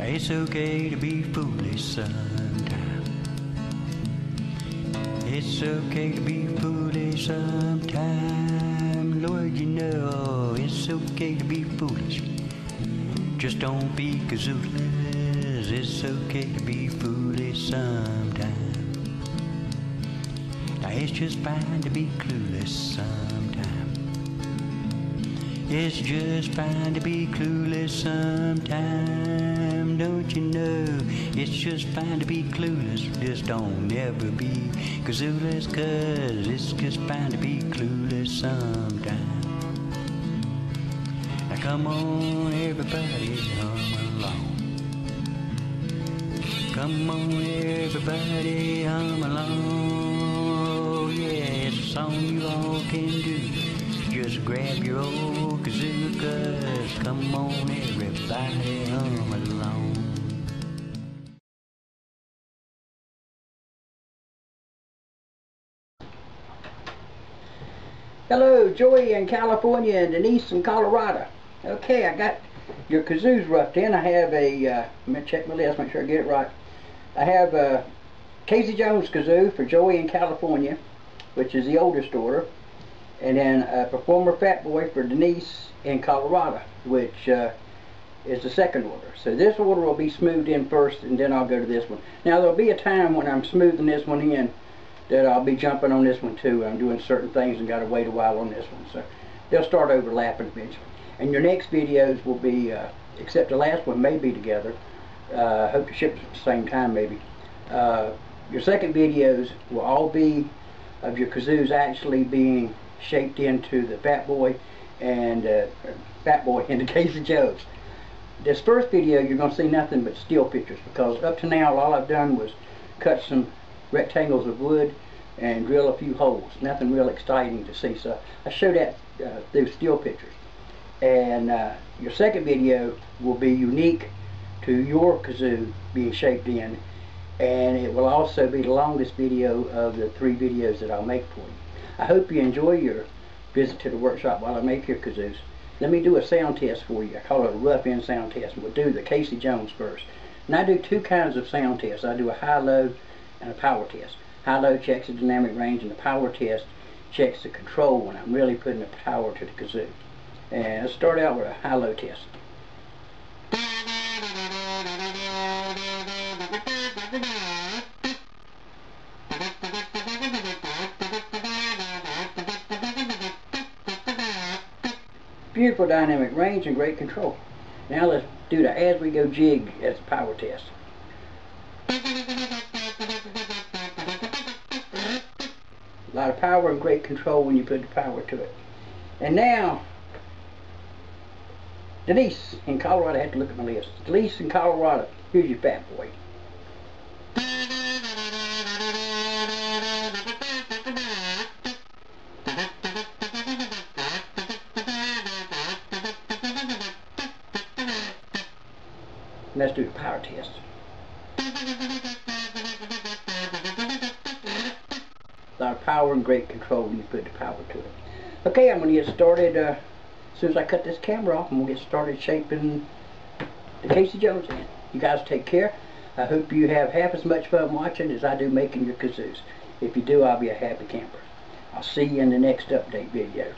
It's okay to be foolish sometimes. It's okay to be foolish sometimes. Lord, you know it's okay to be foolish. Just don't be kazoolers. It's okay to be foolish sometimes. Now it's just fine to be clueless sometimes. It's just fine to be clueless sometimes, don't you know? It's just fine to be clueless, just don't ever be kazooless, 'cause it's just fine to be clueless sometimes. Now come on everybody, come along. Come on everybody, come along. Yeah, it's a song you all can do. Just grab your old kazoo, 'cause come on everybody, hum along. Hello, Joey in California and Denise in Colorado. Okay, I got your kazoos roughed in. I have a, I'm going to check my list, make sure I get it right. I have a Casey Jones kazoo for Joey in California, which is the oldest daughter. And then Performer Fat Boy for Denise in Colorado, which is the second order. So this order will be smoothed in first, and then I'll go to this one. Now there'll be a time when I'm smoothing this one in that I'll be jumping on this one too. I'm doing certain things and got to wait a while on this one. So they'll start overlapping eventually. And your next videos will be, except the last one may be together. I hope to ship at the same time maybe. Your second videos will all be of your kazoos actually being shaped into the Fat Boy and the Casey Jones. This first video you're going to see nothing but still pictures, because up to now all I've done was cut some rectangles of wood and drill a few holes. Nothing real exciting to see, so I show that through still pictures. And your second video will be unique to your kazoo being shaped in, and it will also be the longest video of the three videos that I'll make for you. I hope you enjoy your visit to the workshop while I make your kazoos. Let me do a sound test for you. I call it a rough-in sound test. We'll do the Casey Jones first. And I do two kinds of sound tests. I do a high-low and a power test. High-low checks the dynamic range, and the power test checks the control when I'm really putting the power to the kazoo. And let's start out with a high-low test. Beautiful dynamic range and great control. Now let's do the as we go jig as the power test. A lot of power and great control when you put the power to it. And now Denise in Colorado. I had to look at my list. Denise in Colorado, here's your Fat Boy. Let's do the power test. A lot of power and great control when you put the power to it. Okay, I'm going to get started as soon as I cut this camera off, and we'll get started shaping the Casey Jones in. You guys take care. I hope you have half as much fun watching as I do making your kazoos. If you do, I'll be a happy camper. I'll see you in the next update video.